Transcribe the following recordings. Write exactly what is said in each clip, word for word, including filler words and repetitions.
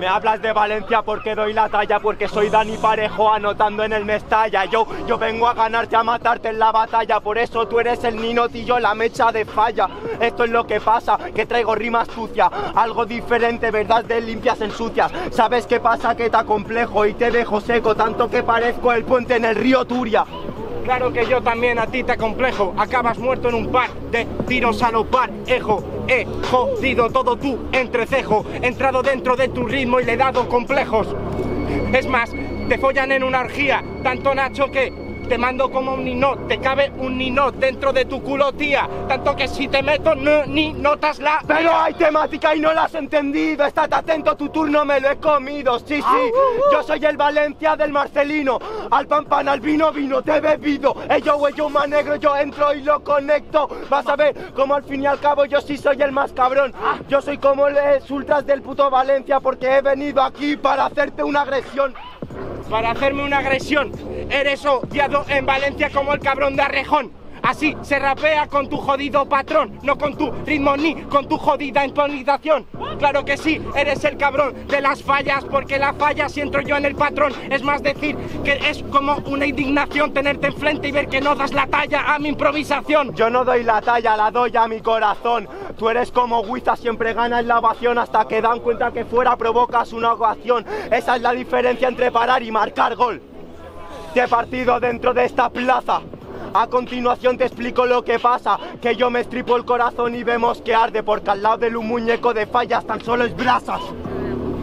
Me hablas de Valencia porque doy la talla, porque soy Dani Parejo anotando en el Mestalla. Yo, yo vengo a ganarte, a matarte en la batalla. Por eso tú eres el ninotillo, la mecha de falla. Esto es lo que pasa, que traigo rimas sucias, algo diferente, verdad de limpias en sucias. ¿Sabes qué pasa? Que te acomplejo y te dejo seco, tanto que parezco el puente en el río Turia. Claro que yo también a ti te complejo, acabas muerto en un par de tiros a lo parejo. He jodido todo tu entrecejo, he entrado dentro de tu ritmo y le he dado complejos. Es más, te follan en una orgía, tanto Nacho que te mando como un ninot, te cabe un ninot dentro de tu culo, tía. Tanto que si te meto, no, ni notas la... Pero hay temática y no la has entendido. Estate atento, tu turno me lo he comido. Sí, sí, yo soy el Valencia del Marcelino. Al pan pan, al vino vino, te he bebido. Ey, yo, ey, yo, más negro, yo entro y lo conecto. Vas a ver como al fin y al cabo yo sí soy el más cabrón. Yo soy como los ultras del puto Valencia, porque he venido aquí para hacerte una agresión. Para hacerme una agresión, eres odiado en Valencia como el cabrón de Arrejón. Así se rapea con tu jodido patrón, no con tu ritmo ni con tu jodida imponización. Claro que sí, eres el cabrón de las fallas, porque la falla si entro yo en el patrón. Es más, decir que es como una indignación tenerte enfrente y ver que no das la talla a mi improvisación. Yo no doy la talla, la doy a mi corazón. Tú eres como Guiza, siempre ganas la ovación hasta que dan cuenta que fuera provocas una ovación. Esa es la diferencia entre parar y marcar gol. Te he partido dentro de esta plaza. A continuación te explico lo que pasa, que yo me estripo el corazón y vemos que arde, porque al lado de un muñeco de fallas tan solo es brasas.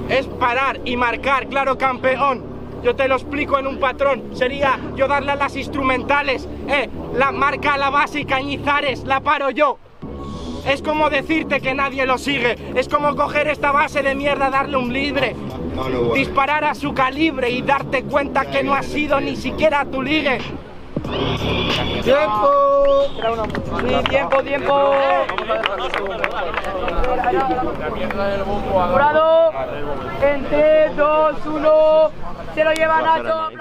Es parar y marcar, claro campeón. Yo te lo explico en un patrón, sería yo darle a las instrumentales, eh, la marca a la base y Cañizares, la paro yo. Es como decirte que nadie lo sigue, es como coger esta base de mierda, darle un libre, no, no, no, disparar a su calibre y darte cuenta que no ha sido ni siquiera tu ligue. ¡Tiempo! Sí, tiempo, tiempo. Jurado, en tres, dos, uno, se lo lleva Nacho.